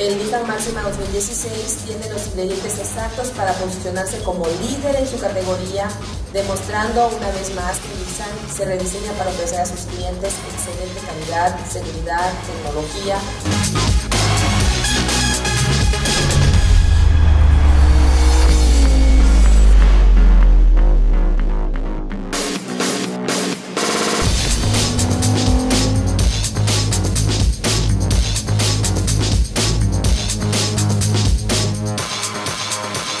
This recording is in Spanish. El Nissan Máxima 2016 tiene los ingredientes exactos para posicionarse como líder en su categoría, demostrando una vez más que Nissan se rediseña para ofrecer a sus clientes excelente calidad, seguridad, tecnología.